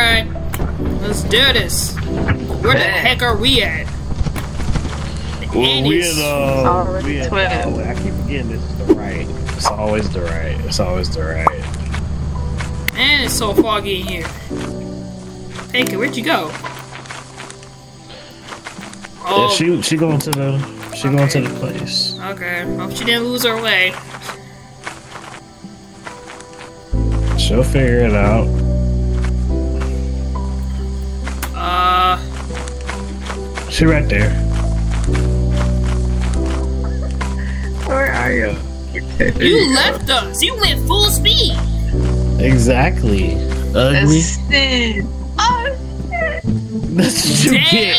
Alright, let's do this. Where the heck are we at? Well, we're at, I keep forgetting this is the right. It's always the right. It's always the right. Man, it's so foggy in here. Pinky, where'd you go? Oh, yeah, she going to the going to the place. Okay, hope she didn't lose her way. She'll figure it out. She right there. Where are you? You left us. You went full speed. Exactly. Ugly. Sin. Oh shit. That's what you get.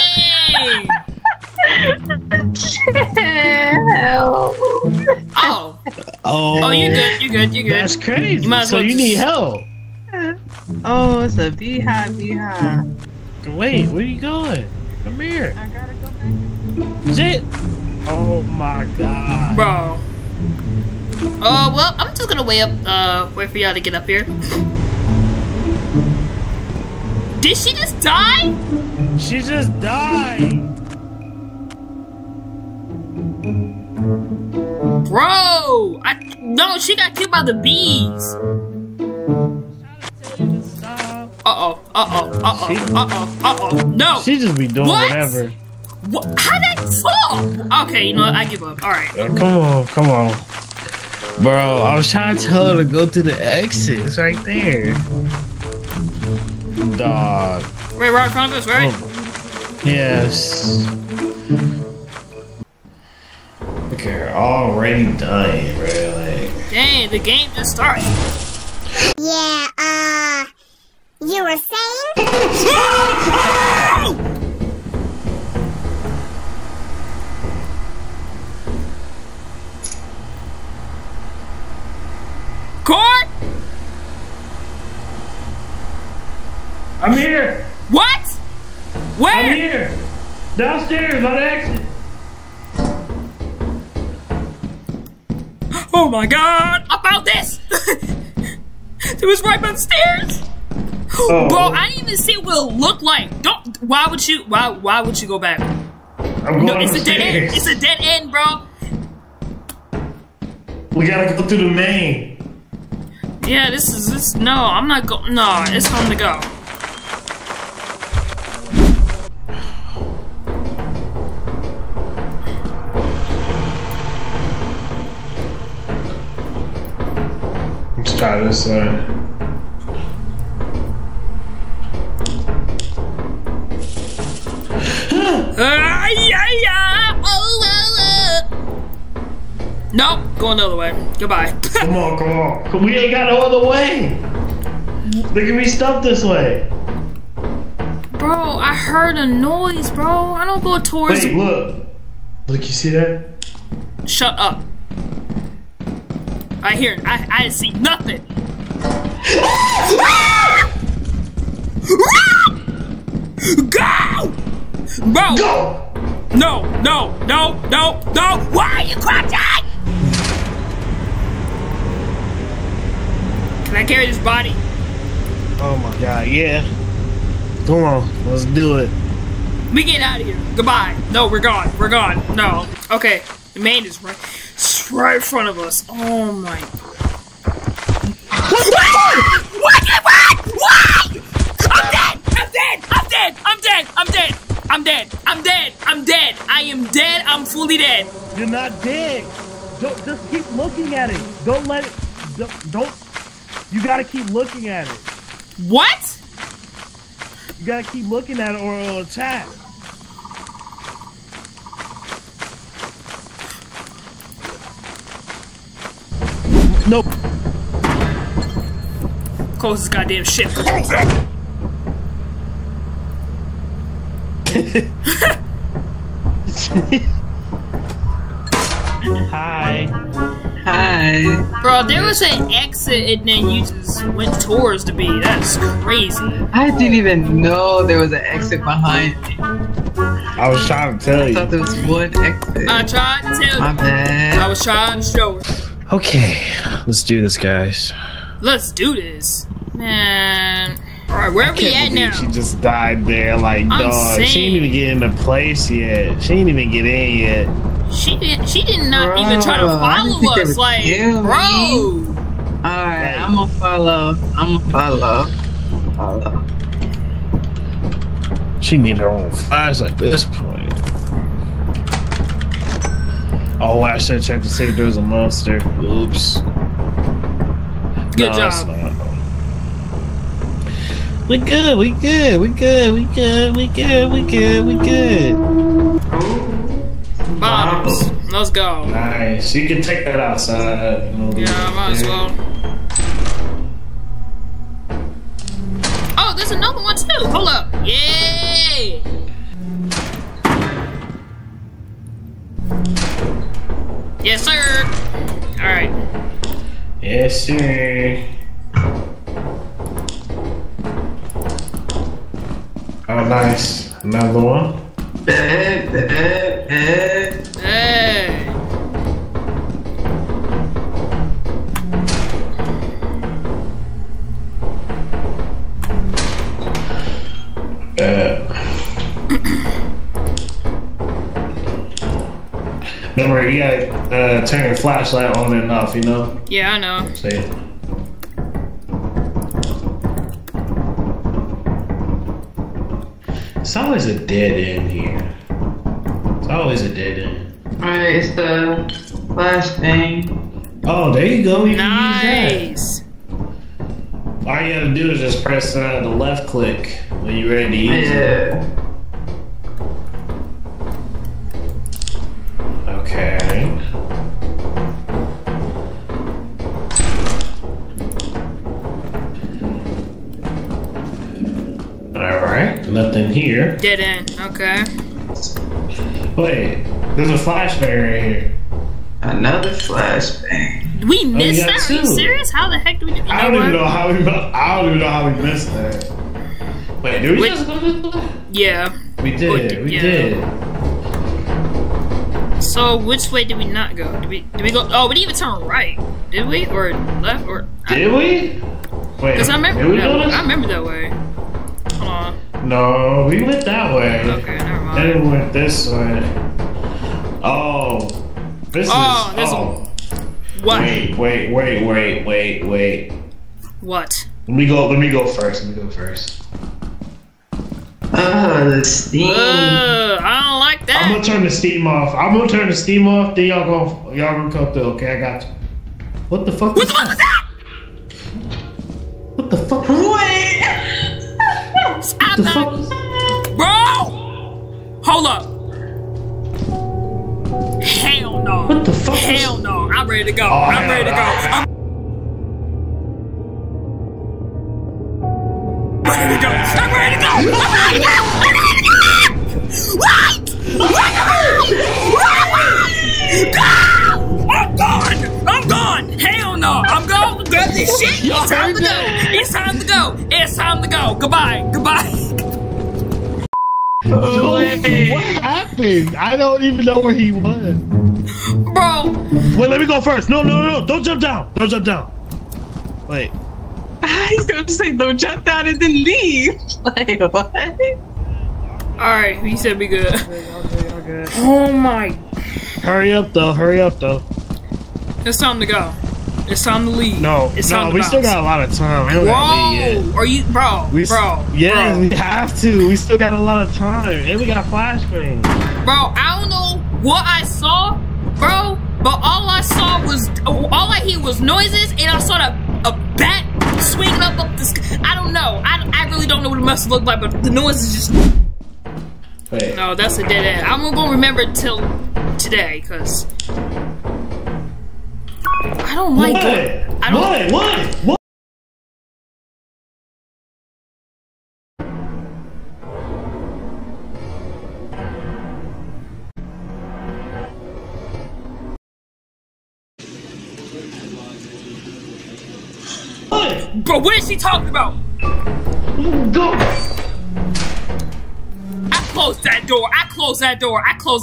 Oh. Oh, you good, you good, you good. That's crazy. So you need help. Oh, it's a beehive, beehive. Wait, where you going? Come here. I gotta go back. Shit. Oh my god. Bro. Oh, well, I'm just gonna wait for y'all to get up here. Did she just die? She just died. Bro! No, she got killed by the bees! Uh-oh, uh-oh, uh-oh, uh-oh, uh-oh, no! She just be doing whatever. What? How'd that fall? Okay, you know what, I give up, alright. Come on, come on. Bro, I was trying to tell her to go to the exit, it's right there. Dog. Wait, right in front of us, right? Oh. Yes. You're already done, really. Dang, the game just started. Yeah, you were saying? Corn? I'm here. What? Where? I'm here. Downstairs on the exit. Oh my god! About this! It was right by the stairs! Oh. Bro, I didn't even see what it looked like. Don't why would you go back? I'm going upstairs. It's a dead end. It's a dead end, bro. We gotta go through the main. Yeah, this no, I'm not going it's time to go. Try this side. Nope, go another way. Goodbye. Come on, come on. We ain't got no other way. They can be stumped this way. Bro, I heard a noise, bro. I don't go towards. Wait, look. Look, you see that? Shut up. I hear it. I see nothing. Go! Bro! Go! No, no, no, no, no! Why are you crouching? Can I carry this body? Oh my god, yeah. Come on, let's do it. We get out of here. Goodbye. No, we're gone. We're gone. No. Okay, the main is right. It's right in front of us. Oh my. Why? I'm dead. I am dead. I'm fully dead. You're not dead. Don't just keep looking at it. Don't let it. Don't. You gotta keep looking at it. What? You gotta keep looking at it or it'll attack. Nope. Close this goddamn shit. Hi. Hi. Bro, there was an exit and then you just went towards the bee. That's crazy. I didn't even know there was an exit behind me. I was trying to tell you. I thought there was one exit. I tried to tell you. My bad. I was trying to show her. Okay, let's do this, guys. Let's do this. Man. Alright, where are we at now? She just died there, like, dog. She ain't even get in the place yet. She ain't even get in yet. She did not even try to follow us, like, bro. Alright, I'm gonna follow. She need her own flashlight at this point. Oh, I should have checked to see if there was a monster. Oops. Good job. We good, we good, we good, we good, we good, we good, we good. Bottoms, let's go. Nice, you can take that outside. Yeah, I might as well. Oh, there's another one too, hold up. Yay! Yes, sir. Alright. Yes, sir. Oh, nice. Another one. Hey. Remember, you gotta turn your flashlight on and off, you know? Yeah, I know. See? It's always a dead end here. It's always a dead end. Alright, it's the flash thing. Oh, there you go. You nice. All you gotta do is just press the left click when you're ready to use it. Okay. Nothing here. Dead end. Okay. Wait, there's a flashbang right here. Another flashbang. We missed that. Are you serious? How the heck do we? I don't even know how we. I don't even know how we missed that. Wait, did we just go this way? Yeah. We did. We did. So which way did we not go? Did we go? Oh, we didn't even turn right. Did we? Or left? Or did we? Wait. Because I remember. I remember that way. Hold on. No, we went that way. Okay, never mind. Then we went this way. Oh, this is. This what? Wait. What? Let me go first. The steam. I don't like that. I'm gonna turn the steam off. Then y'all gonna come through. Okay, I got you. What the fuck? What the fuck? Wait. What the fuck? Bro! Hold up. Hell no. What the fuck? Hell no. I'm ready to go. Oh, I'm ready to go. Shit, it's time to go. Goodbye. Oh, what happened? I don't even know where he was. Bro. Wait, let me go first. No. Don't jump down. Wait. He's going to say don't jump down and then leave. Like, what? Alright, he said be good. All good. Oh my. Hurry up though. It's time to go. It's time to leave. No, we still got a lot of time. We don't gotta leave yet. Are you, bro? Yeah, we have to. We still got a lot of time, and we got flashbangs. Bro, I don't know what I saw, bro, but all I heard was noises, and I saw a bat swinging up the sky. I don't know. I really don't know what it must look like, but the noise is just. Wait. No, that's a dead end. I'm gonna remember till today, cause. I don't like it. What? Bro, what is she talking about? Go. I closed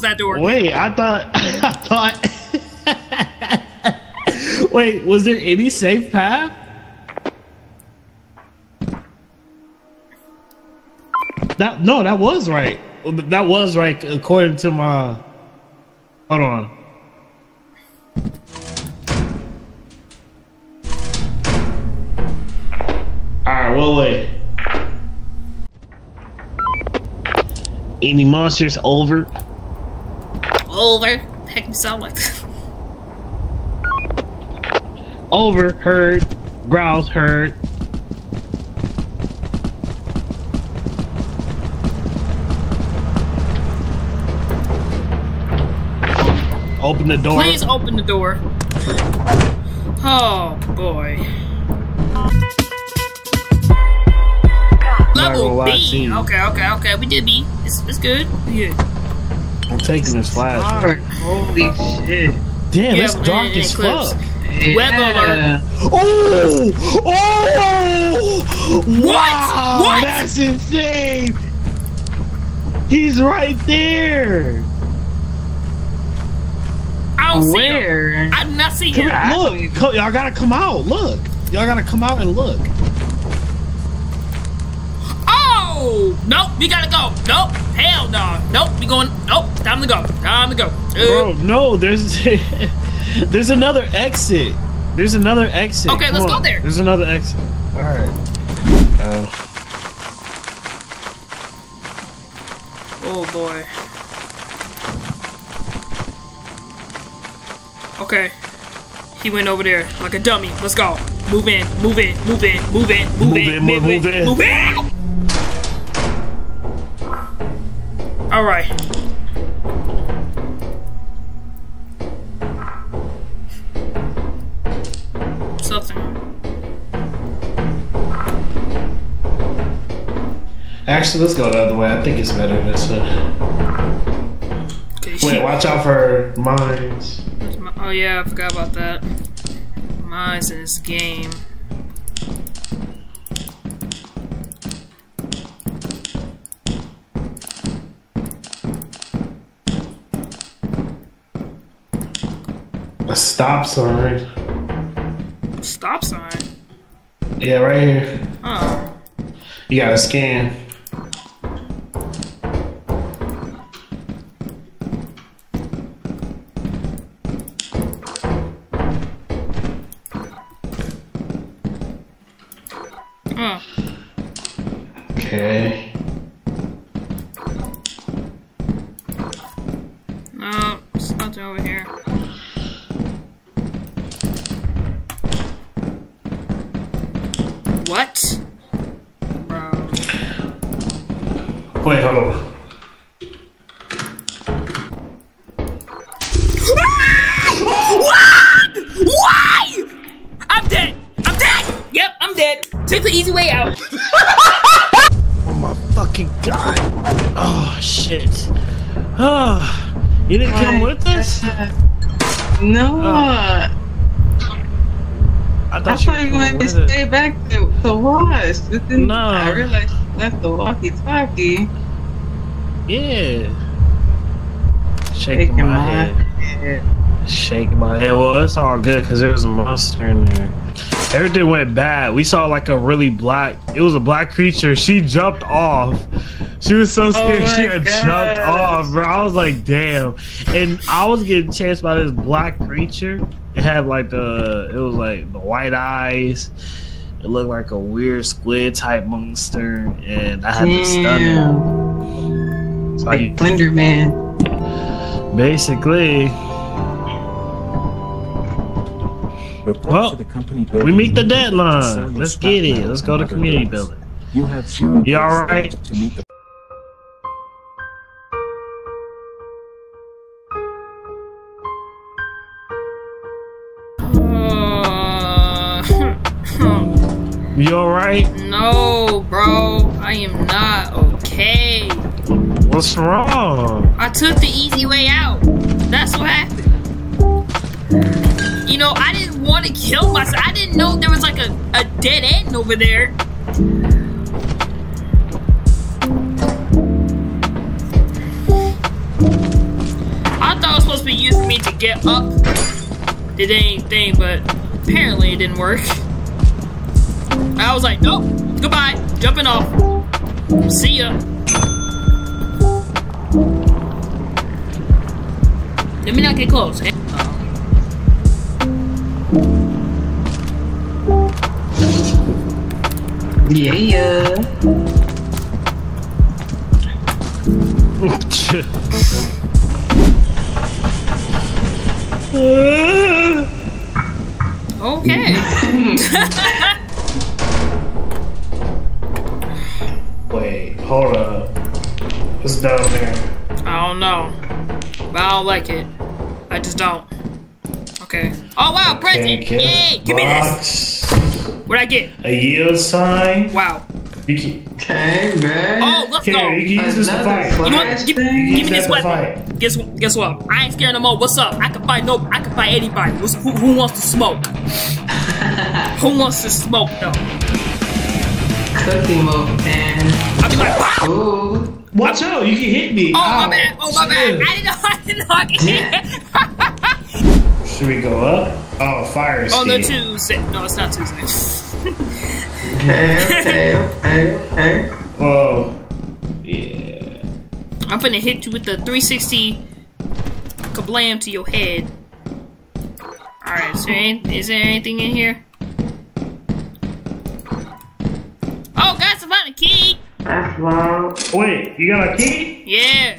that door. Wait, I thought. Wait, was there any safe path? That, no, that was right. That was right according to my... Hold on. Alright, we'll wait. Any monsters over? Over? Heck, you sound like that. Over, heard. Growls, heard. Open the door. Please open the door. Oh, boy. Level B. Okay, okay, okay. We did B. It's good. Yeah. I'm taking this flash. Dark. Holy shit. Damn, yeah, it's dark as fuck. Yeah. Web alert. Oh! Oh! What? Wow, what? That's insane. He's right there. I don't see him. I did not see him. Look, y'all gotta come out. Look, y'all gotta come out and look. Oh, nope, we gotta go. Nope, hell no. Nope, we going. Nope, time to go. Time to go. Bro, no, there's there's another exit. There's another exit. Okay, let's go there. There's another exit. All right. Oh boy. Okay, he went over there like a dummy. Let's go. Move in, move in, move in, move in, move in, move in, move in, move in. All right. Something. Actually, let's go the other way. I think it's better this way. Okay, wait, watch out for mines. Oh yeah, I forgot about that. Mines in this game. A stop sign. Stop sign? Yeah, right here. Oh. You gotta scan. Okay. No, there's nothing over here. What? Bro. Wait, hold on. Why? I'm dead. I'm dead. Yep, I'm dead. Took the easy way out. God. Oh shit. Oh, you didn't come with us? No. I thought you wanted to stay back to watch. But then no. I realized you left the walkie-talkie. Yeah. Shaking my head. Shaking my head. Well, it's all good because there was a monster in there. Everything went bad. We saw like a really black, it was a black creature. She jumped off. She was so scared. She had jumped off, bro. I was like, damn. And I was getting chased by this black creature. It had like the, it was like the white eyes. It looked like a weird squid type monster. And I had to stun him. It's like Slender Man. Basically. Well, we meet the deadline. Let's get it. Let's go to community building. You all right? You all right? No, bro. I am not okay. What's wrong? I took the easy way out. That's what happened. You know, I didn't want to kill myself. I didn't know there was like a dead end over there. I thought it was supposed to be used for me to get up. Did anything, but apparently it didn't work. I was like, nope, goodbye, jumping off. See ya. Let me not get close. Yeah. Okay. Wait, hold up. What's down there? I don't know. But I don't like it. I just don't. Okay. Oh wow, present! Yay! Give me this! What'd I get? A yield sign. Wow. Dang, man. Oh, let's go. You can use this to fight. You know what? Give me this weapon. Guess what? I ain't scared no more. What's up? I can fight I can fight anybody. Who wants to smoke? Who wants to smoke though? Cookie mode, man. I'll be like, wow. Watch out! You can hit me. Oh my bad. Oh my bad. I didn't know I could hit. Should we go up? Oh, fire escape. Oh, no, Tuesday. No, it's not Tuesday. Hey. Whoa. Yeah. I'm finna hit you with the 360 kablam to your head. Alright, so is there anything in here? Oh, guys, I found a key! That's wrong. Wait, you got a key? Yeah.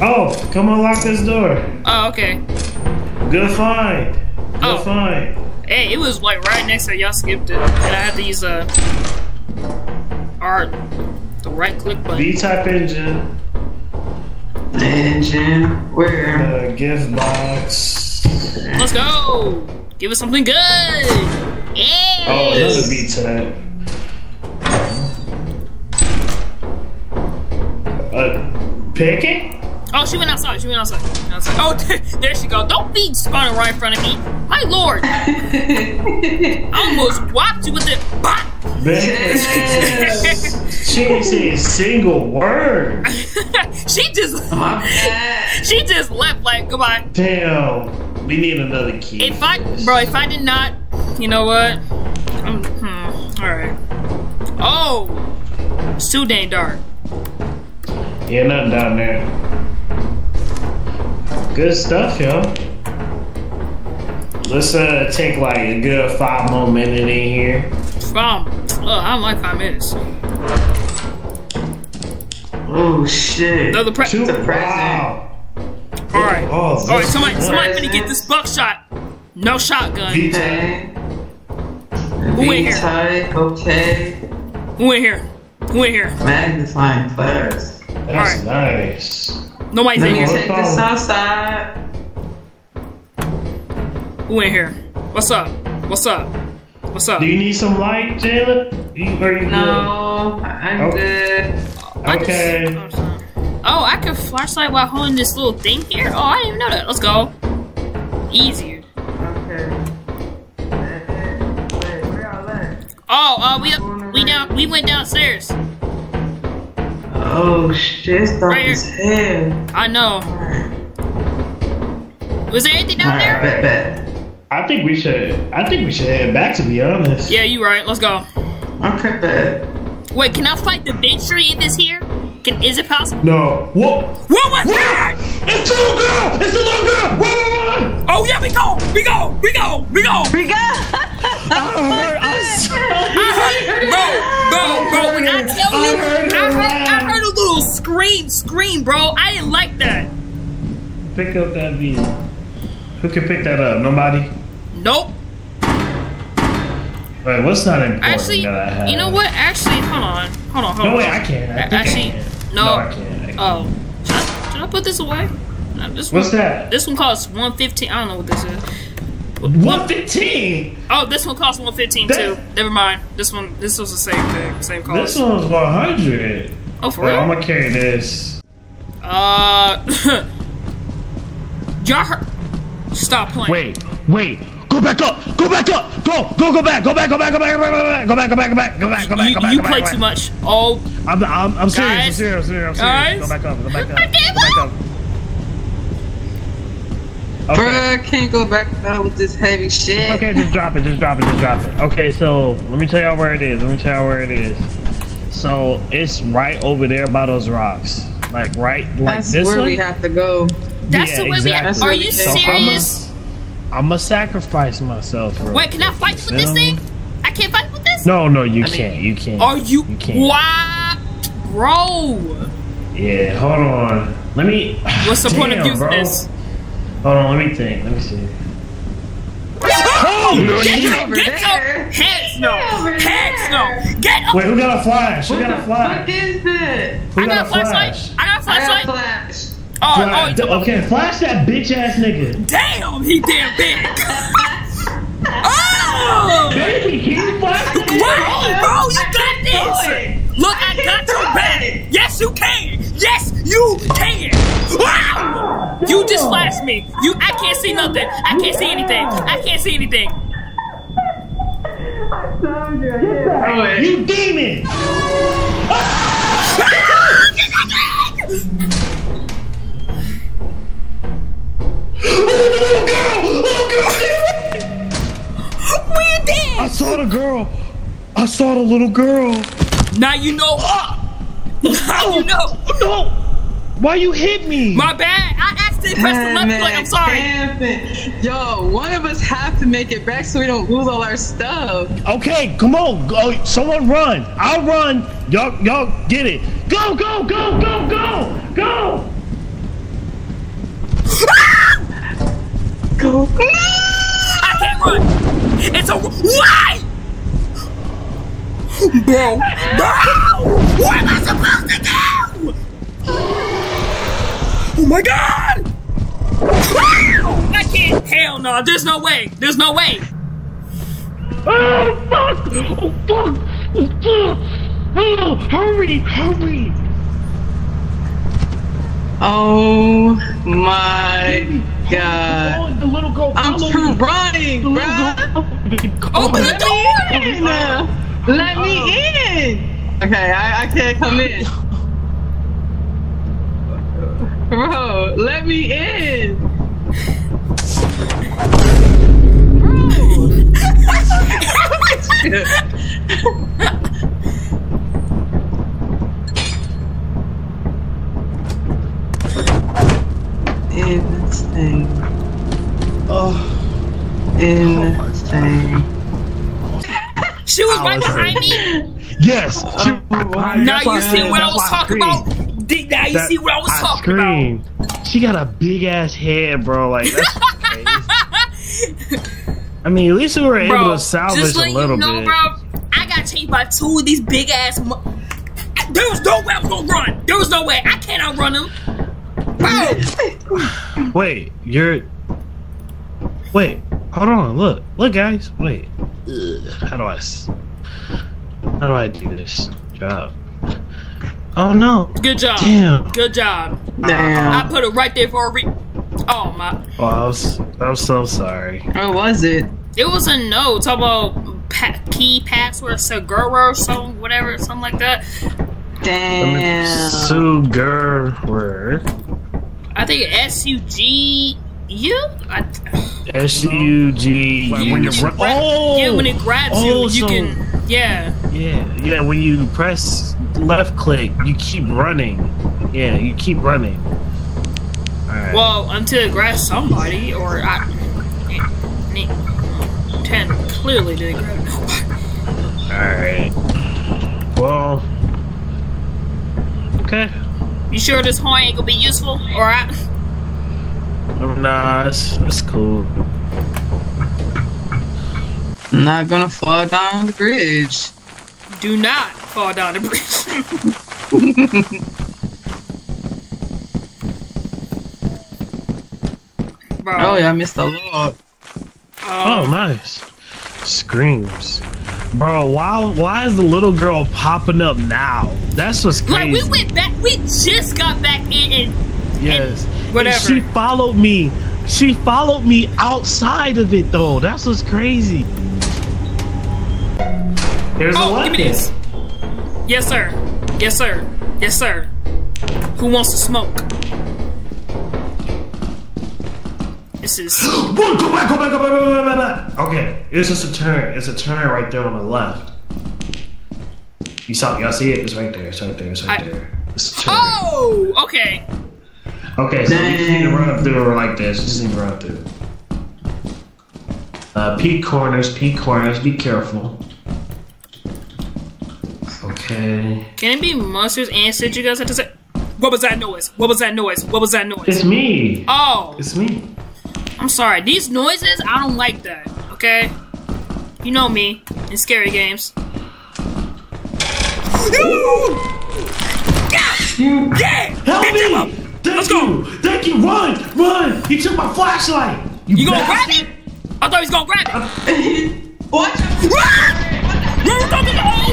Oh, come unlock this door. Oh, okay. Good find. Good find. Hey, it was like right next to y'all skipped it. And I had to use the right click button. V-type engine. Where? The gift box. Let's go. Give us something good. Yeah. Oh, another V-type. Pick it? Oh, she went outside. She went outside. Oh, there she go. Don't be spawning right in front of me. My lord. I almost whopped you with it. Bop. Yes. She didn't say a single word. she just left like goodbye. Damn. We need another key. If I did not, you know what? All right. Oh, it's too dang dark. Yeah, nothing down there. Good stuff, yo. Let's take like a good 5 more minutes in here. I don't like 5 minutes. Oh shit! Another present. Wow. All right. Oh, all right. Somebody finna get this buckshot. No shotgun. Okay. Who in here? Okay. Who in here? Magnifying glass. That's nice. Nobody's in here. Take this outside. Who in here? What's up? Do you need some light, Jayla? No, I'm good. Okay. Oh, I can flashlight while holding this little thing here? Oh, I didn't even know that. Let's go. Easier. Okay. Wait, where y'all at? Oh, we went downstairs. Oh shit, it's dark as hell. I know. Was there anything down there? I think we should head back, to be honest. Yeah, you right. Let's go. Okay, bet. Wait, can I fight the big tree in this here? Is it possible? No. What was that? It's a little girl! Run! Oh yeah, we go! I heard, bro, when I tell you, I heard a little scream, bro. I didn't like that. Pick up that bean. Who can pick that up? Nobody? Nope. Wait, what's not important that I have? You know what? Actually, hold on. No, wait, I can't. I think I can. No. I can't. Oh. Should I put this away? No, what's that? This one costs $115. I don't know what this is. 115. Oh, this one costs 115 too. Never mind. This was the same thing, same cost. This one's 100. Oh, for real? I'm gonna carry this. Stop playing. Wait. Go back up. Go back. You play too much. Oh. I'm serious. I'm serious. Go back up. Go back up. Okay. Bruh, I can't go back now with this heavy shit. Okay, just drop it. Okay, so let me tell y'all where it is. So it's right over there by those rocks. Like right, like that's this one. That's where we have to go. That's the way exactly. we. Are you serious? I'm gonna sacrifice myself. Bro. Wait, can I fight with this thing? I can't fight with this. No, no, you can't. You can't. Are you? You can't. Why, bro? Yeah, hold on. Let me. What's the point of using this? Hold on, let me think. Let me see. Oh, no, get your heads no, heads no. Get up. Wait, who got a flash? Who got a flash? What is it? I got a flashlight. I got a flashlight. Oh, oh, okay, flash that bitch ass nigga. Damn, he damn big. Oh, baby, he flashed. Whoa, bro, you got this. Look, I got your back. Yes, you can. Yes, you can. Wow! You just flashed me. You, I can't see nothing. I can't see anything. I can't see anything. I saw you. You demon! Oh, the little girl! We're dead! I saw the girl. I saw the little girl. Now you know. Now you know. No. Why you hit me? My bad. I accidentally pressed the left foot. I'm sorry. Damn. Yo, one of us have to make it back so we don't lose all our stuff. Okay, come on. Go. Someone run. I'll run. Y'all get it. Go, go, go, go, go, go. Go. No! I can't run. It's a why? Bro, bro, what am I supposed to do? Oh my God! Wow! I can't. Hell no! There's no way. There's no way. Oh fuck! Oh fuck! Oh fuck! Oh, hurry! Hurry! Oh my God! The little girl. I'm running, bro. Open the door! Let me in. Okay, I can't come in. Bro, let me in! Bro! Insane. Oh. Insane. She was right behind me? Yes! She was behind me. Now you see what I was talking about? Now you see what I was talking about. She got a big ass head, bro. Like, that's crazy. I mean, at least we were able to salvage a little bit. Bro, I got chased by two of these big ass. There was no way I was gonna run. There was no way. I can't outrun them. Bro. Wait, you're. Wait, hold on. Look, look, guys. Wait. How do I? How do I do this job? Oh no! Good job. Damn. Good job. Damn. I put it right there for a re. Oh my. Oh, I'm so sorry. What was it? It was a note. Talk about key password Segura or something, whatever, something like that. Damn. Segura. I think S-U-G-U. S-U-G-U. When you when it grabs you, you can. Yeah. Yeah. Yeah. When you press. Left click, you keep running. Yeah, you keep running. All right. Well, until it grabs somebody, or I. Ten clearly didn't grab nobody. Alright. Well. Okay. You sure this horn ain't gonna be useful? Alright? Nah, it's cool. I'm not gonna fall down the bridge. Do not fall down the bridge. Bro. Oh yeah, I missed a lot. Oh nice. Screams. Bro, why is the little girl popping up now? That's what's crazy. Like we went back, we just got back in and whatever. And she followed me. She followed me outside of it though. That's what's crazy. Here's give me this. Yes, sir. Yes, sir. Yes, sir. Who wants to smoke? This is. Go back, go back, go back, go back, go back. Okay, it's just a turn. It's a turn right there on the left. Y'all see it? It's right there. It's right there. It's right there. It's a turn. Oh, okay. Okay, so then, we just need to run up through it like this. Just need to run up through. Peak corners, be careful. Okay. Can it be monsters and shit you guys have to say? What was that noise? What was that noise? What was that noise? It's me. Oh. It's me. I'm sorry. These noises, I don't like that. Okay? You know me. In scary games. Yeah! Help me! Let's go! Thank you! Run! Run! He took my flashlight! You gonna grab it? I thought he was gonna grab it! What? Oh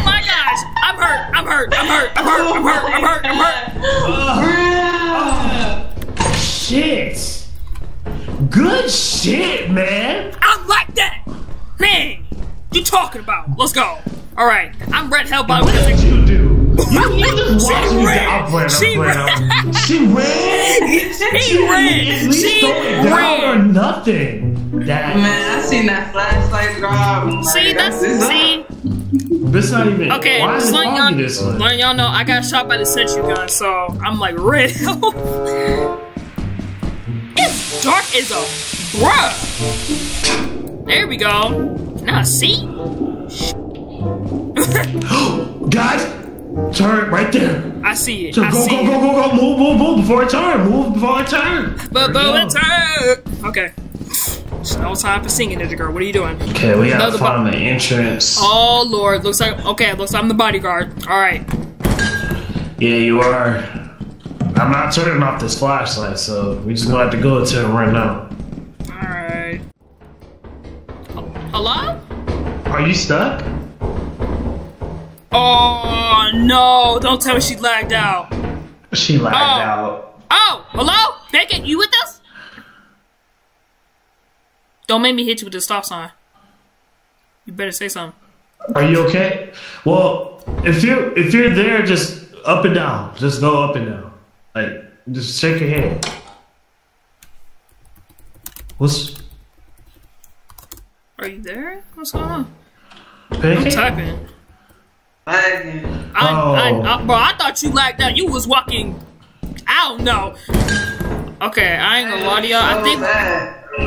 my gosh! I'm hurt! I'm hurt! I'm hurt! I'm hurt! I'm hurt! I'm hurt! I'm hurt! Shit! Good shit, man! I like that! Man! You talking about? Let's go! Alright, I'm red hell by what did you do? You just watched me down. She ran. Or nothing. That man, I seen that flashlight drop. See, that's see. That's not even. Okay, why just letting y'all know, I got shot by the sentry gun, so I'm like red. It's dark as a bruh. There we go. Now see. Guys. Turn right there. I see it. So go, go, go, go, go. Move, move, move before I turn. Move before I turn. Before I turn. Okay. It's no time for singing, Ninja Girl. What are you doing? Okay, we gotta find the entrance. Oh, Lord. Looks like, okay, looks like I'm the bodyguard. All right. Yeah, you are. I'm not turning off this flashlight, so we just gonna have to go until it runs out. All right. Hello? Are you stuck? Oh no, don't tell me she lagged out. She lagged out. Oh, hello? Beckett, you with us? Don't make me hit you with the stop sign. You better say something. Are you okay? Well, if you're there, just up and down. Just go up and down. Like, just shake your head. What's... Are you there? What's going on? Beckett? I'm typing. Bro, I thought you lagged out. You was walking. I don't know. Okay, I ain't gonna lie to y'all. I think.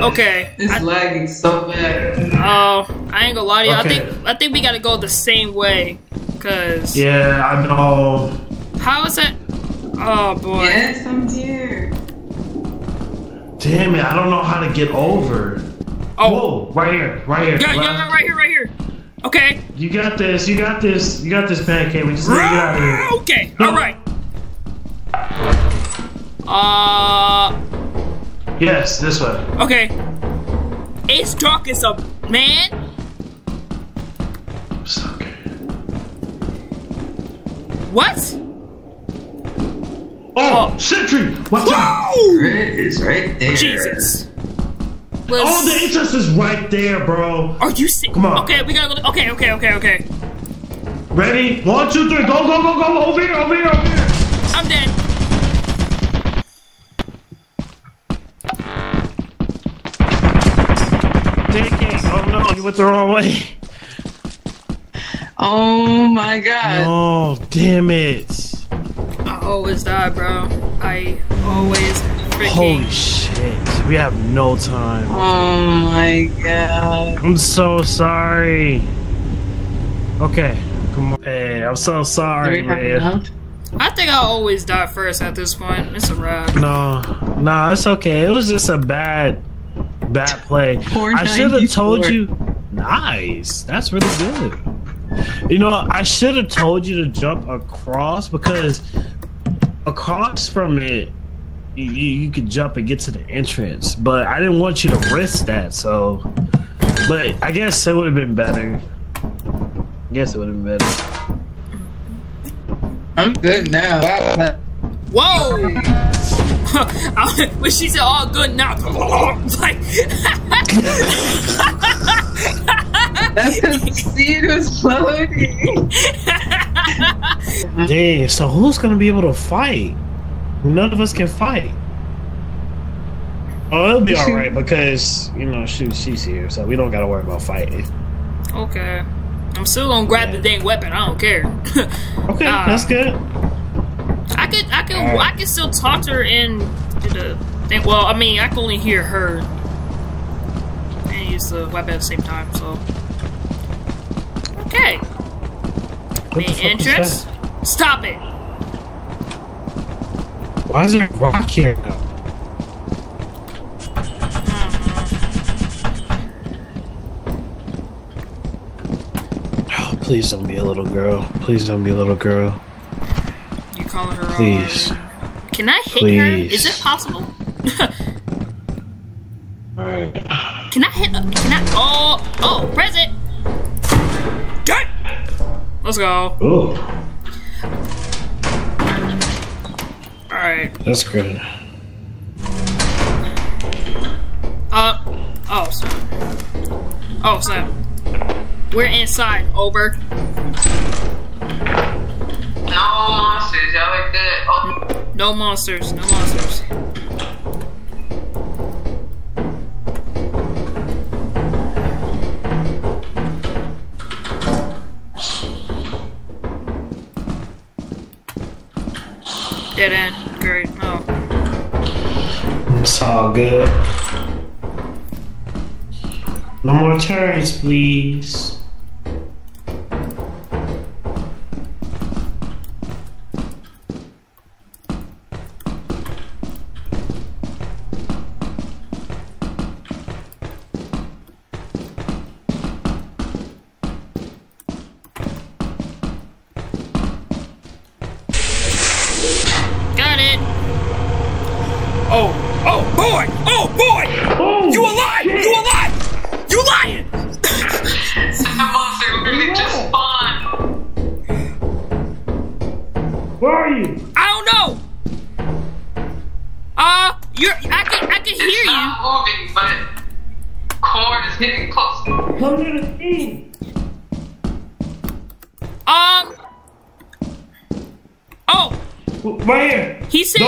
Okay. It's lagging so bad. Oh, I ain't gonna lie to y'all. Okay. I think we gotta go the same way, cause. Yeah, I know. How is that? Oh boy. Yes, I'm here. Damn it! I don't know how to get over. Oh, whoa! Right here, right here. Yeah, right here, right here. Okay. You got this. You got this. You got this, Pancake. We just need to get out of here. Okay. All right. Yes, this way. Okay. It's dark as a man. It's okay. What? Oh, sentry! Watch out! It's right there. Jesus. Oh, the entrance is right there, bro. Are you sick? Come on. Okay, we gotta go. Okay, okay, okay, okay. Ready? 1, 2, 3. Go, go, go, go. Over here, over here, over here. I'm dead. Oh no, you went the wrong way. Oh my god. Oh, damn it. I always die, bro. I always freaking. Holy shit. We have no time. Oh my god. I'm so sorry. Okay. Come on. Hey, I'm so sorry, man. I think I always die first at this point. It's a wrap. No, it's okay. It was just a bad play. I should have told you. Nice. That's really good. You know, I should have told you to jump across, because across from it, you could jump and get to the entrance, but I didn't want you to risk that, so. But I guess it would have been better. I guess it would have been better. I'm good now. Whoa! When she said all good now, like. That's because the seed was blowing. Dang, so who's going to be able to fight? None of us can fight. Oh, it'll be alright because, you know, she's here, so we don't gotta worry about fighting. Okay. I'm still gonna grab the dang weapon, I don't care. Okay, that's good. I can still talk to her and did a thing. Well, I mean, I can only hear her and use the weapon at the same time, so. Okay. Main entrance. Stop it! Why is there a rock here now? Oh, please don't be a little girl. Please don't be a little girl. You're calling her please. On. Can I hit please. Her? Is it possible? Alright. Can I hit oh, present! Good! Let's go. Ooh. That's good. Oh, sorry. Oh, snap. We're inside, over. No monsters, y'all are good. Oh. No monsters, no monsters. Dead end. Great. No. It's all good. No more turns, please.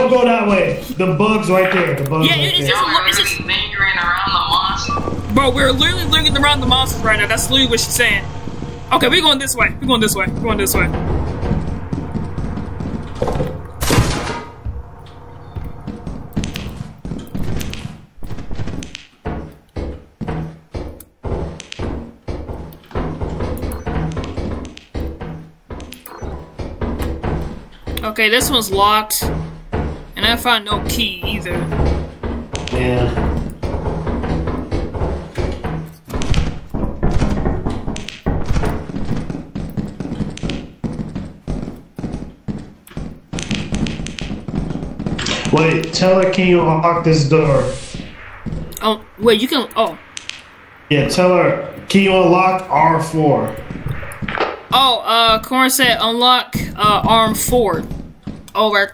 Go that way. The bug's right there. The bug's right there. Yeah, it's just lingering around the monster. Bro, we're literally lingering around the monsters right now. That's literally what she's saying. Okay, we're going this way. We're going this way. We're going this way. Okay, this one's locked. And I found no key either. Yeah. Wait, tell her, can you unlock this door? Oh, wait, you can. Oh. Yeah, tell her, can you unlock R4? Oh, Corn said unlock arm 4. Over.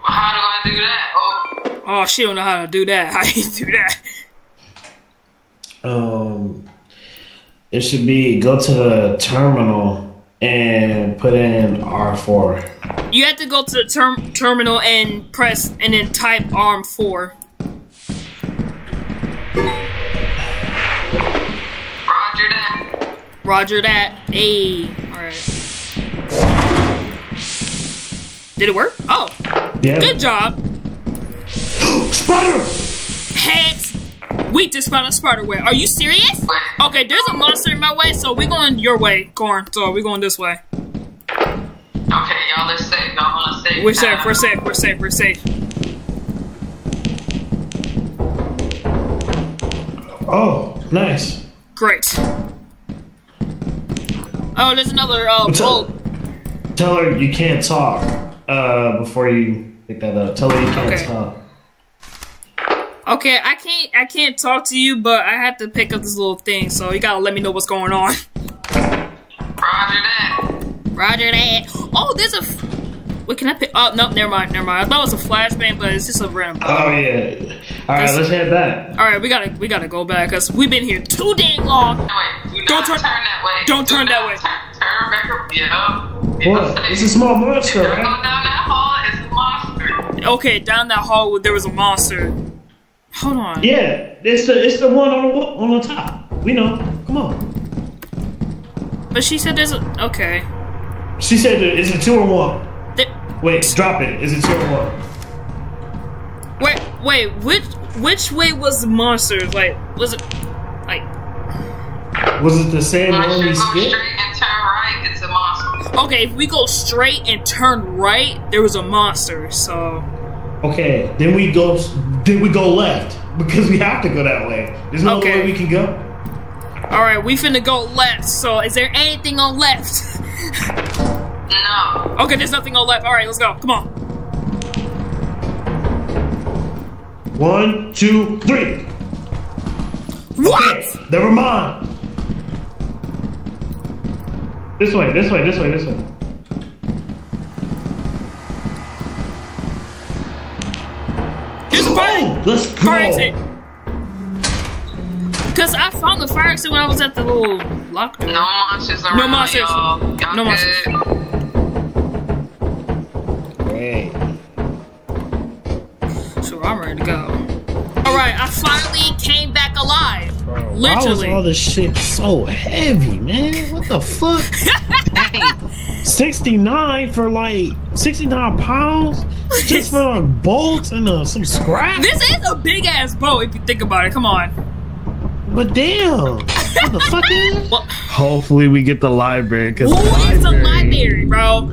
How do I do that? Oh. Oh, she don't know how to do that. How do you do that? It should be go to the terminal and put in R4. You have to go to the terminal and press and then type arm 4. Roger that. Roger that. Hey. Alright. Did it work? Oh, yeah. Good job. Spider! Hex! We just found a spider web. Are you serious? Okay, there's a monster in my way, so we're going your way, Corn. So we're going this way. Okay, y'all, let's save. Y'all want to save. We're safe, we're safe, we're safe, we're safe. Oh, nice. Great. Oh, there's another, tell her you can't talk. Before you pick that up, tell her you can't talk. Okay, I can't talk to you, but I have to pick up this little thing, so you gotta let me know what's going on. Roger that. Roger that. Oh, there's a. Wait, can I pick? Oh, no, never mind, never mind. I thought it was a flashbang, but it's just a random. Oh yeah. All right, let's head back. All right, we gotta go back because we've been here too dang long. Wait, don't turn that way. Don't turn that way. Turn back. Yeah. What? It's a small monster, right? Down that hall, it's a monster. Okay, down that hall there was a monster. Hold on. Yeah, it's the one on the top. We know. Come on. But she said there's a... Okay. She said it's a 2 or 1. Wait, drop it. Is it 0-1? Wait, which way was the monster? Like, was it the same one we skipped? Okay, if we go straight and turn right, there was a monster. So. Okay, then we go left because we have to go that way. There's no way we can go. All right, we finna go left. So, is there anything on left? No. Okay, there's nothing on left. All right, let's go. Come on. 1, 2, 3. What? Okay, never mind. This way, this way, this way, this way. There's a fire! Let's go! Fire exit! Because I found the fire exit when I was at the little locker. No monsters around, No monsters. Great. So I'm ready to go. Alright, I finally came back alive. Literally. Why was all this shit so heavy, man? What the fuck? 69 for like 69 pounds just for like bolts and some scrap. This is a big ass boat if you think about it. Come on. But damn, what the fuck is? Well, hopefully we get the library. Cause it's a library, bro.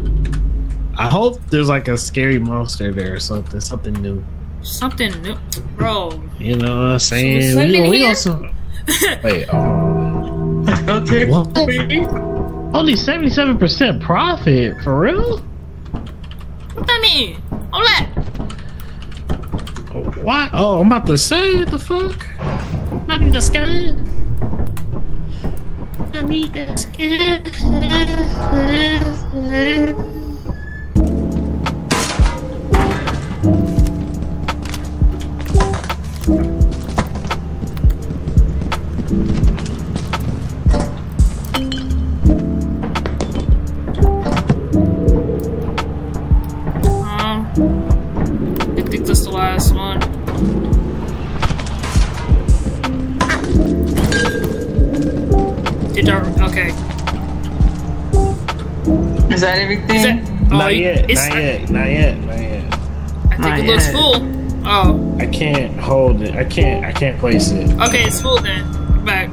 I hope there's like a scary monster there or something. Something new. Something new, bro. You know what I'm saying? So wait, okay. Only 77% profit, for real? What that mean? All that. What? Oh, I'm about to say, what the fuck? Not even scared. I need that scared. Is that everything? Not yet. I think it looks full. Oh. I can't hold it. I can't place it. Okay, it's full then. Back.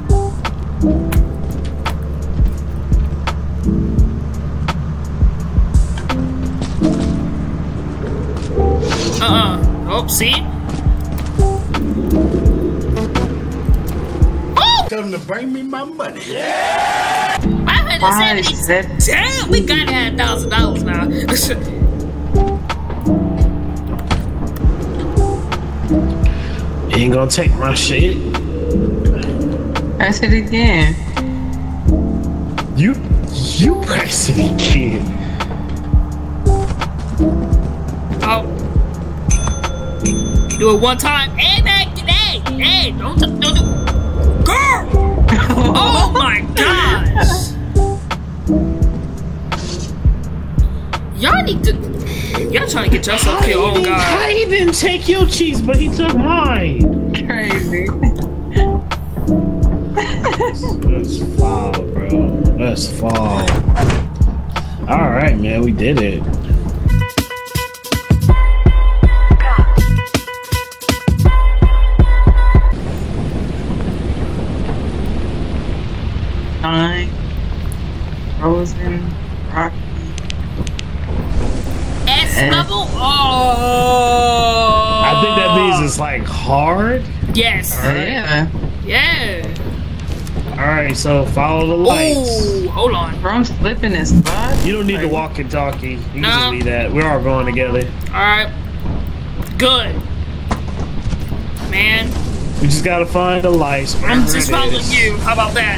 Oh, see? Oh! Tell them to bring me my money. Yeah! Damn, we gotta have $1,000 now. You ain't gonna take my shit. Press it again. You press it again. Oh, do it one time. Hey, man, hey, don't do. Girl! Oh my gosh! Y'all trying to get yourself killed. Oh god! He didn't take your cheese, but he took mine. Crazy. Let's fall, bro. Let's fall. All right, man, we did it. Hi, Rosen, Rock. Level? Oh. I think that means it's like hard. Yes. All right. Yeah. All right. So follow the lights. Ooh, hold on. Bro, I'm slipping this spot. You don't need the walkie-talkie. You can just leave that. We're all going together. All right. Good. Man. We just gotta find the lights. I'm just following you. How about that?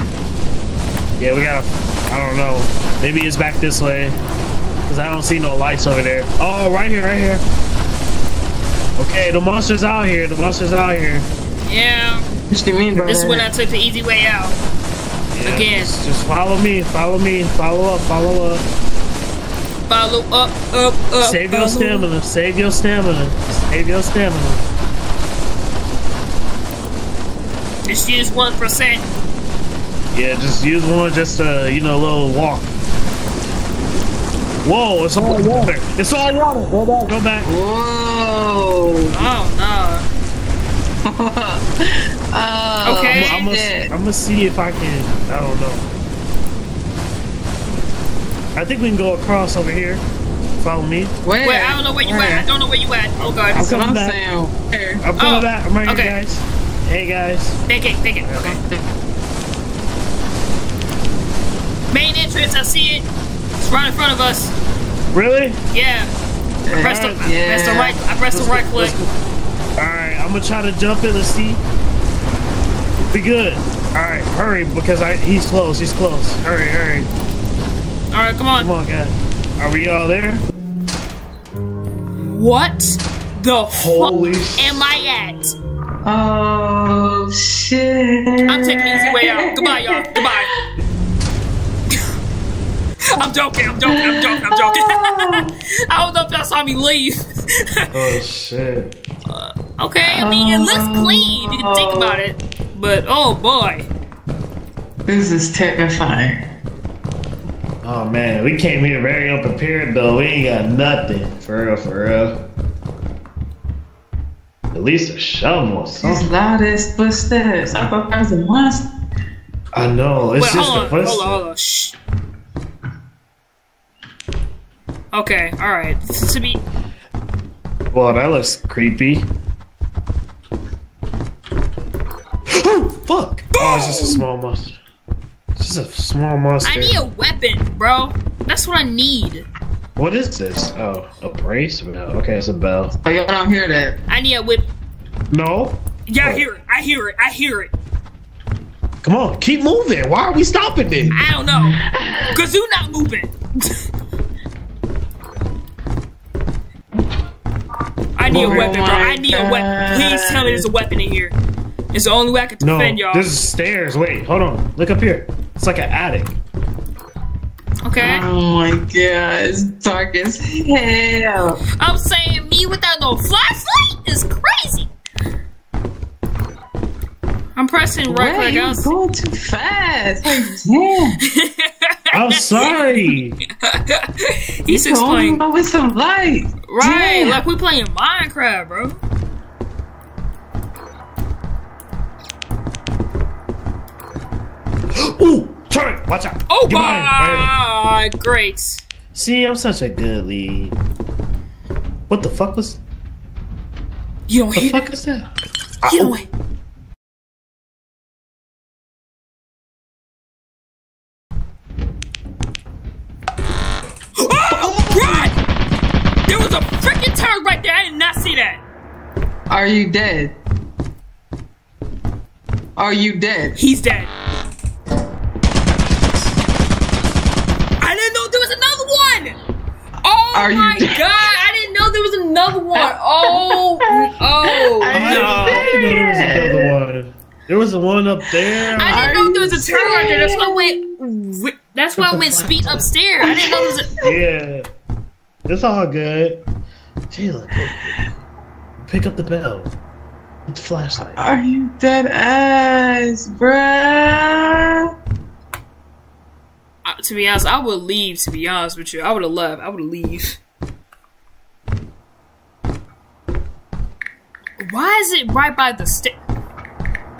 Yeah, we gotta. I don't know. Maybe it's back this way. I don't see no lights over there. Oh, right here, right here. Okay, the monster's out here. The monster's out here. Yeah. What you mean, bro? This is when I took the easy way out. Yeah, again. Just follow me. Follow me. Follow up. Follow up. Follow up. Up. Save your stamina. Save your stamina. Save your stamina. Just use 1%. Yeah, just use one. Just a little walk. Whoa, it's all water. It's all water. Go back. Go back. Whoa. Oh, no. Oh, okay. I'm going to see if I can. I don't know. I think we can go across over here. Follow me. Where? Wait, I don't know where you at. I don't know where you at. Oh, God. I'm coming back. I'm coming back. I'm right here, guys. Hey, guys. Take it. Take it. Okay. Main entrance. I see it. It's right in front of us. Really? Yeah. I pressed the right. I pressed the right click. All right. I'm gonna try to jump in. Let's see. Be good. All right. Hurry, because he's close. He's close. Hurry. Hurry. All right. Come on. Come on, guys. Are we all there? What the holy fuck am I at? Oh shit! I'm taking the easy way out. Goodbye, y'all. Goodbye. I'm joking, I'm joking, I'm joking, I'm joking. I don't know if y'all saw me leave. Oh, shit. Okay, I mean, it looks clean. You can think about it. But, oh, boy. This is terrifying. Oh, man, we came here very unprepared, though. We ain't got nothing. For real, for real. At least a shovel or something. These loudest footsteps. I thought I was a monster. I know. It's just a footstep. Hold on, shh. Okay, alright. To be. Well, that looks creepy. Oh, fuck! Oh, it's just a small monster. It's just a small monster. I need a weapon, bro. That's what I need. What is this? Oh, a brace? No. Okay, it's a bell. I don't hear that. I need a whip. No? Yeah, I hear it. I hear it. I hear it. Come on, keep moving. Why are we stopping this? I don't know. Cause you're not moving. I need a weapon, bro. I need a weapon. Please tell me there's a weapon in here. It's the only way I can defend y'all. No, there's stairs. Wait, hold on. Look up here. It's like an attic. Okay. Oh my god, it's dark as hell. I'm saying me without no flashlight is crazy. I'm pressing right click. You're going too fast. I'm sorry. He's explaining. But with some light. Right, damn. Like we're playing Minecraft, bro. Ooh, turn. Watch out. Oh, my. Great. See, I'm such a good lead. What the fuck was. You don't hear that? What the fuck is that? You don't hear that? Are you dead? Are you dead? He's dead. I didn't know there was another one! Oh my god, I didn't know there was another one. Oh, oh. I didn't know there was another one. There was one up there. I didn't know there was a turn right there. That's why I went speed upstairs. I didn't know there was a. Yeah. It's all good. Jayla. Pick up the bell. It's flashlight. Are you dead ass, bruh? To be honest, I would leave, to be honest with you. I would have left. I would leave. Why is it right by the stick?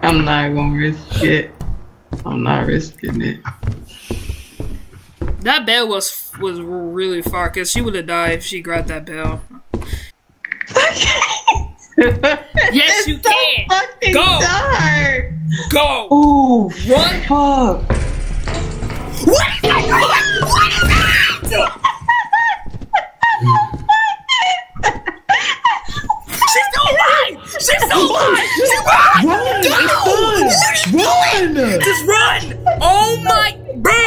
I'm not gonna risk it. I'm not risking it. That bell was really far, because she would have died if she grabbed that bell. Yes, you can. Go. Dark. Go. Ooh, run. Fuck. What is that? What is that? She's still alive. She's still alive. She's alive. Run. Go. It's done. What are you doing? Just run. Oh my, bro.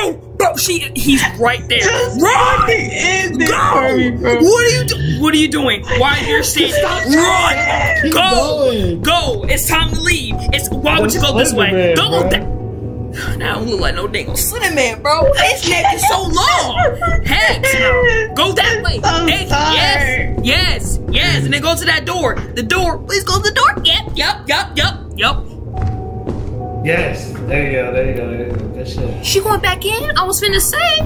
He's right there. Just run. Go. What are you doing? What are you doing? Why you're saying run, go. It's time to leave. Why would you go this way? Go that. Now I look like no dang Slender Man, bro. His neck is so long. Hex, now go that way. Hex, yes, and then go to that door. The door. Please go to the door. Yep. Yes. There you go. That's it. She going back in? I was finna say.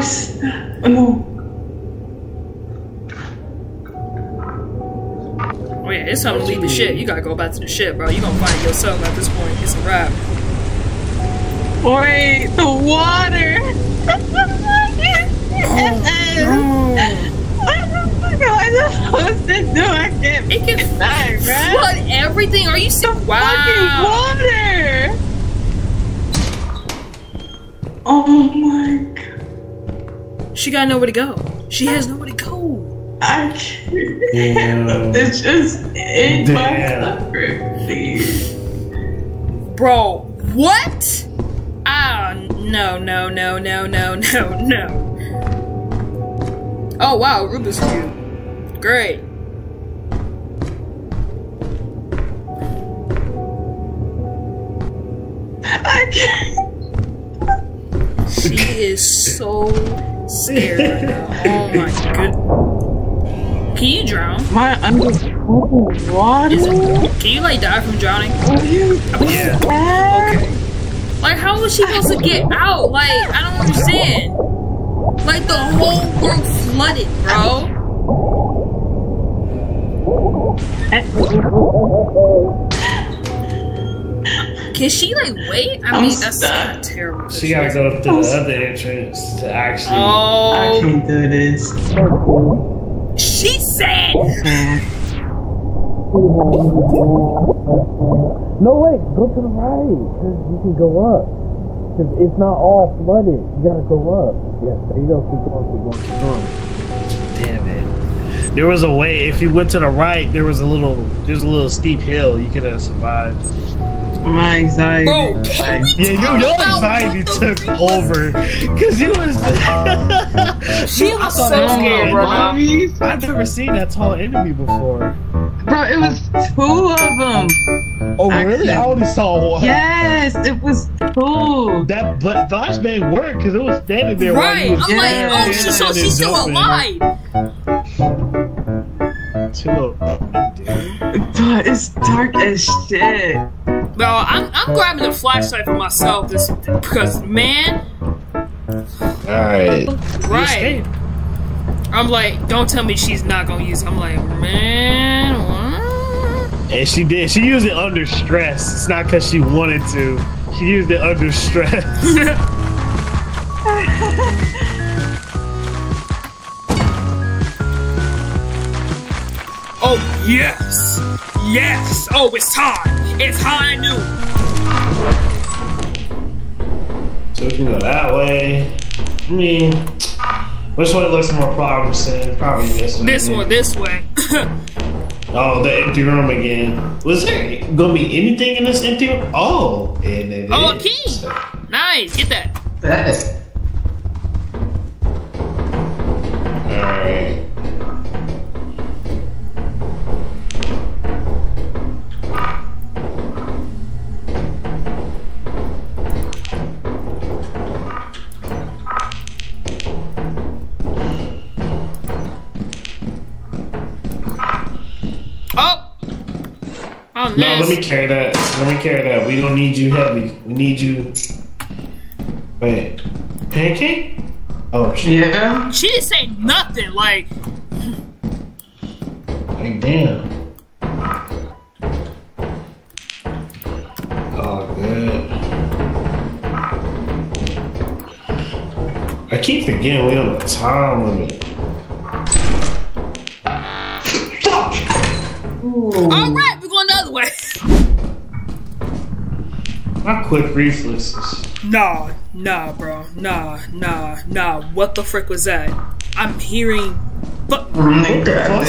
cars. Ano? Oh yeah, it's time to leave the ship. You gotta go back to the ship, bro. You gonna find yourself at this point. It's a wrap. Wait, the water! It can flood everything. Are you so fucking water? Oh my god! She got nowhere to go. She has nowhere to go. I can't handle this. Just in my comfort, bro. What? Ah, oh, no. Oh wow, Rubik's Cube. Great. I can't. She is so scared right now. Oh my god. Can you drown? My underwater water. Can you like die from drowning? Yeah. Okay. Like how was she supposed to get out? Like I don't understand. Like the whole world flooded, bro. Can she like wait? I mean, that's kind of terrible. She gotta go up to the other entrance to actually. Oh, I can do this. She said. No way, go to the right, cause you can go up. Cause it's not all flooded. You gotta go up. Yes, there you go. Keep going. Damn it! There was a way. If you went to the right, there's a little steep hill. You could have survived. My anxiety. Bro, your anxiety took over. Cause you was. She was so scared, bro. I've never seen that tall enemy before. Bro, it was 2 of them. Oh, really? I only saw 1. Yes, it was 2. That but flashbang worked because it was standing there. Right. I'm like, oh, so she's still alive. 2 But it's dark as shit. Bro, I'm grabbing a flashlight for myself this because man. Alright. Right. I'm like, don't tell me she's not gonna use it. I'm like, man, what? And she did. She used it under stress. It's not because she wanted to. She used it under stress. Oh, yes. Yes. Oh, it's time. It's high noon. So we can go that way. I mean... Which one looks more promising? Probably this one. This way. Oh, the empty room again. Was there gonna be anything in this empty room? Oh, and it a key. So. Nice, get that. All right. No, let me carry that. We don't need you heavy. We need you. Wait, Pancake? Oh, shit. Yeah. She didn't say nothing. Like damn. Oh, good. I keep forgetting we don't have time limit. All right. Way. My quick reflexes. Nah, bro. Nah. What the frick was that? I'm hearing. What the fuck?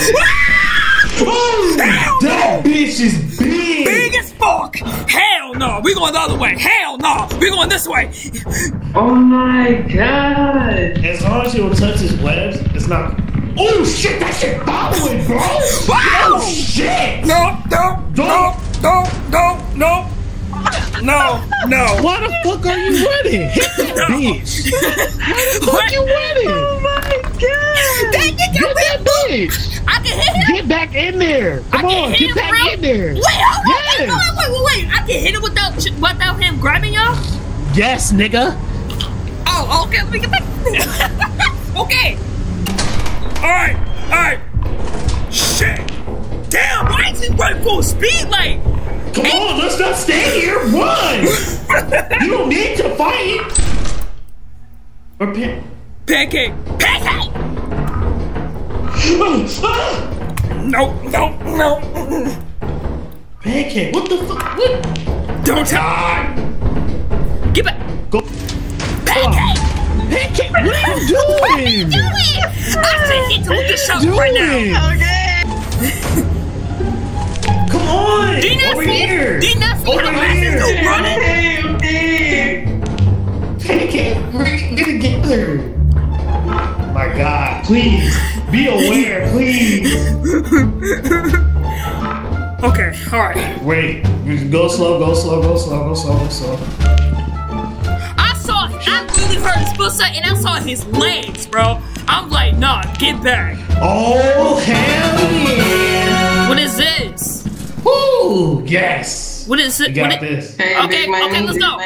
Oh, that bitch is big. Big as fuck. Hell no. We going the other way. Hell no. We going this way. Oh my god. As long as you don't touch his webs, it's not. Oh shit, that shit following, bro! Wow! Oh shit! No. Why the fuck are you running? Hit that bitch! Why the fuck you running? Oh my god! Get that bitch! I can hit him! Get back in there! Come on, get back in there! Wait, wait! I can hit him without him grabbing y'all? Yes, nigga! Oh, okay, let me get back. Okay. All right. Shit. Damn, why is he running full speed? Like, come on, let's not stay here. Run. You don't need to fight. Or Pancake. No. Pancake, what the fuck? What? Don't die. Get back. Go. Pancake. Pancake, what are you doing? What are you doing? I think he told you something right now. Okay. Come on. Did you not see it? Did you not see how fast he's still running? Pancake, we're gonna get there. My God, please, be aware, please. Okay, all right. Wait, go slow. I really heard his footstep and I saw his legs, bro. I'm like, nah, get back. Oh, hell yeah. What is this? Woo, yes. What is it? You got this. Okay, let's go.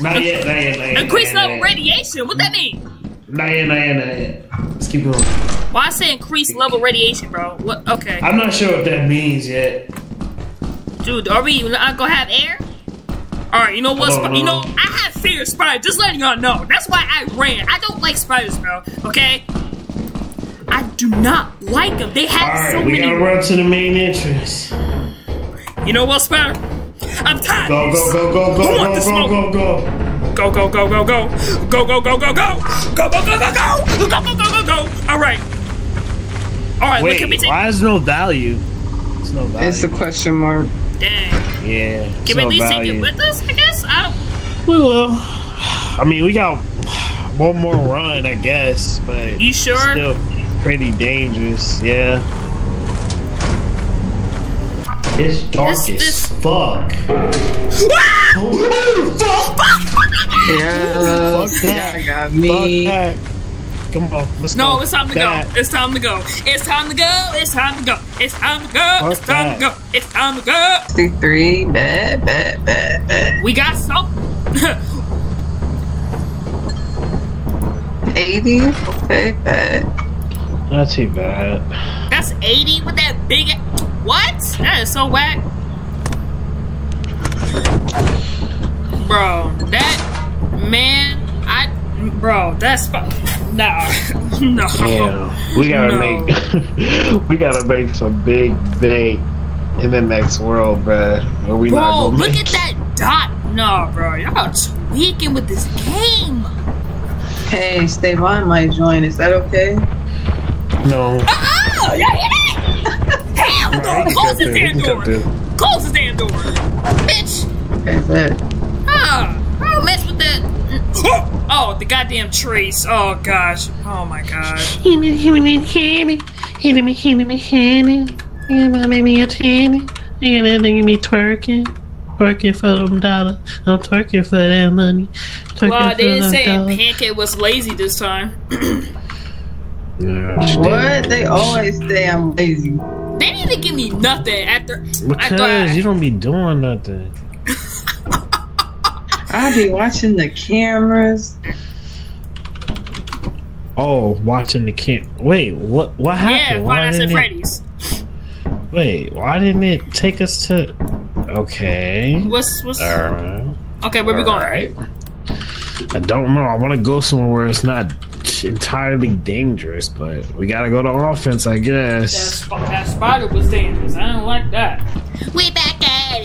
Not yet. Increase level radiation, what that mean? Not yet. Let's keep going. Why I say increased level radiation, bro? What? Okay. I'm not sure what that means yet. Dude, are we not gonna have air? All right, you know what? You know, I have fear of spiders. Just letting y'all know. That's why I ran. I don't like spiders, bro. Okay. I do not like them. They have so many. All right, we gotta run to the main entrance. You know what, Spider? I'm tired. Go, go, go. All right. Wait, why is no value? It's no value. It's a question mark. Dang. Yeah. Can we at least take it with us? I guess. We will. I mean, we got one more run, I guess. But you sure? Still pretty dangerous. Yeah. It's dark as fuck. Yeah, fuck that. I got me. Fuck that. Come on, let's go. No, it's time to go. It's time to go. 2, 3, bad. We got soap. 80. Okay, bad. Not too bad. That's 80 with that big. What? That is so whack. Bro, that's fine. No. Yeah, we gotta make some big bait in the next world, bro. Look at that dot. No, bro, y'all tweaking with this game. Hey, Stavon might join. Is that okay? No. Oh, y'all hear that? Close this damn door! Bitch! That's it. I don't mess with that. Oh, the goddamn trees. Oh, gosh. Oh, my gosh. You're twerking. Twerking for them dollars. I'm twerking for that money. Well, they didn't say Pancake was lazy this time. What? They always say I'm lazy. They didn't even give me nothing because you don't be doing nothing. I be watching the cameras. Oh, watching the cam. Wait, what happened? Yeah, why didn't Freddy's? Wait, why didn't it take us to? Okay. What's? All right. Okay, where we going? All right. I don't know. I want to go somewhere where it's not entirely dangerous, but we gotta go to offense, I guess. That spider was dangerous. I don't like that. We back at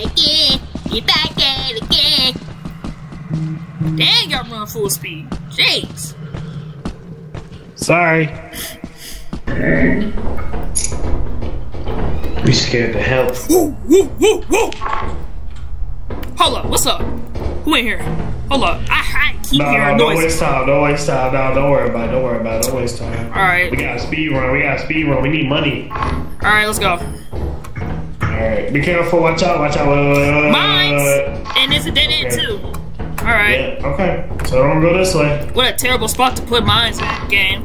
it again. Dang, y'all run full speed. Jeez. Sorry. We scared the hell. Woo! Hold up. What's up? Who in here? Hold up, I keep hearing noises. Don't waste time. No, don't worry about it. Don't waste time. All right. We got a speed run. We need money. All right, let's go. All right. Be careful. Watch out. Mines. And it's a dead end too. All right. Yeah, okay. So don't go this way. What a terrible spot to put mines in, game.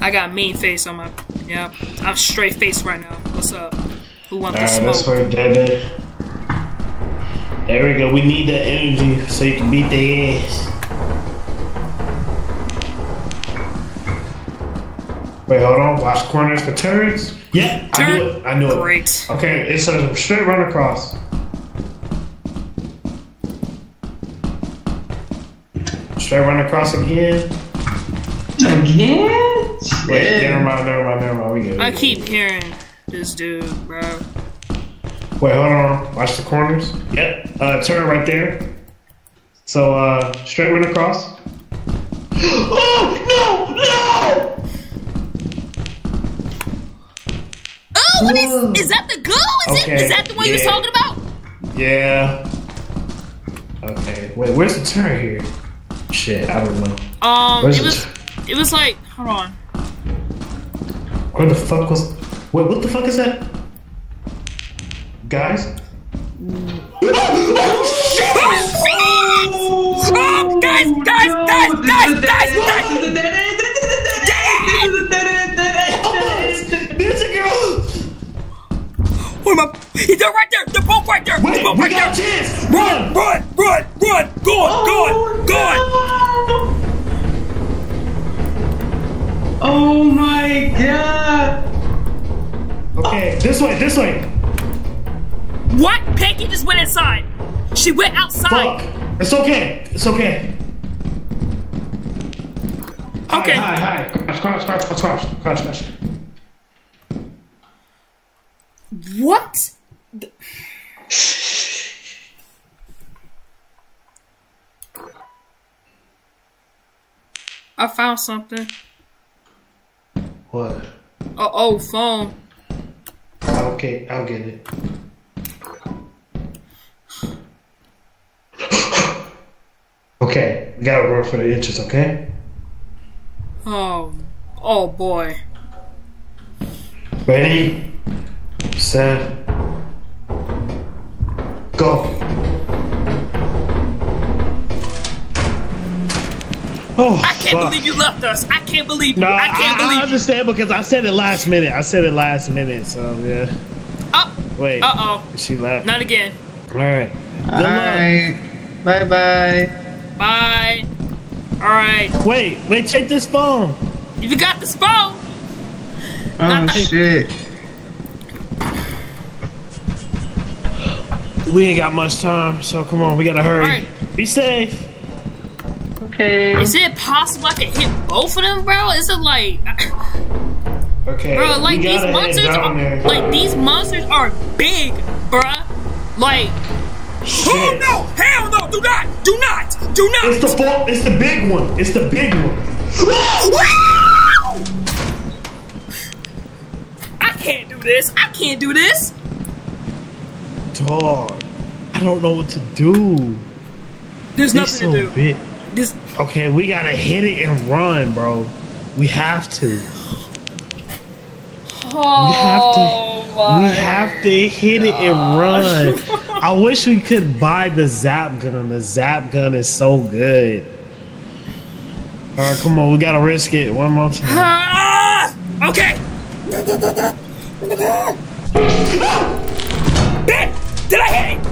I got a mean face on my. Yep, I'm straight face right now. What's up? Who wants the smoke? That's for David. There we go. We need that energy so you can beat their ass. Wait, hold on. Watch corners for turns. Yeah, turn. I knew it. I knew it. Great. Okay, it's a straight run across. Straight run across again. Again? Wait, never mind. We good. I keep hearing this dude, bro. Wait, hold on. Watch the corners. Yep. Turn right there. So, straight run across. Oh, no! Oh, what is that the goal? Is okay. It? Is that the one you were talking about? Yeah. Okay. Wait, where's the turn here? Shit, I don't know. It was like, hold on. Where the fuck was? Wait, what the fuck is that? Guys? Oh shit! Oh, guys! He's right there! They're both right there! Wait, they're both right there! Chance. Run! Go on! Oh my god! Okay, this way! What? Pinky just went inside! She went outside! Fuck! It's okay! Okay! Hi! Crash! What? I found something. What? Oh, phone. Okay, I'll get it. Okay, we gotta work for the inches, okay? Oh boy. Ready? Set. Go. Oh, I can't believe you left us. I can't believe you. I understand because I said it last minute. So yeah. Oh. Wait. Uh-oh. She left. Not again. All right. Good luck. Bye. All right. Wait. Check this phone. You got this phone. Oh shit. We ain't got much time, so come on, we gotta hurry. Right. Be safe. Okay. Is it possible I can hit both of them, bro? Is it like... Okay, bro, like these monsters are big, bro. Like... Shit. Oh no! Hell no! Do not! It's the big one! I can't do this! Dog, I don't know what to do. There's nothing to do. Okay, we gotta hit it and run, bro. We have to. We have to hit it and run. I wish we could buy the zap gun. The zap gun is so good. All right, come on, we gotta risk it one more time. Okay. Did I hit it?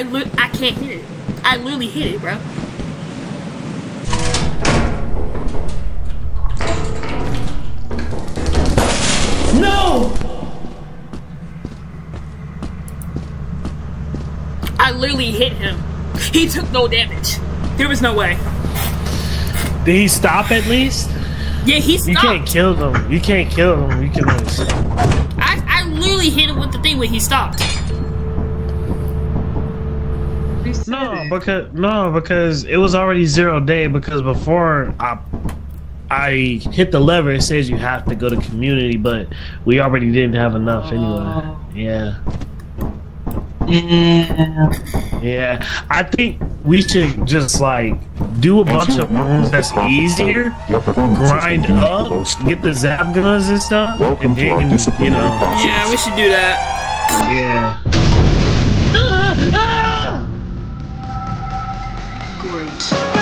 I can't hit it. I literally hit it, bro. No! I literally hit him. He took no damage. There was no way. Did he stop at least? Yeah, he stopped. You can't kill them. You can only stop. I literally hit him with the thing when he stopped. No, because it was already 0 day. Because before I hit the lever, it says you have to go to community, but we already didn't have enough anyway. Yeah, I think we should just like do a bunch of rooms that's easier, grind up, get the zap guns and stuff, and then, you know. Yeah, we should do that. Yeah. backwards.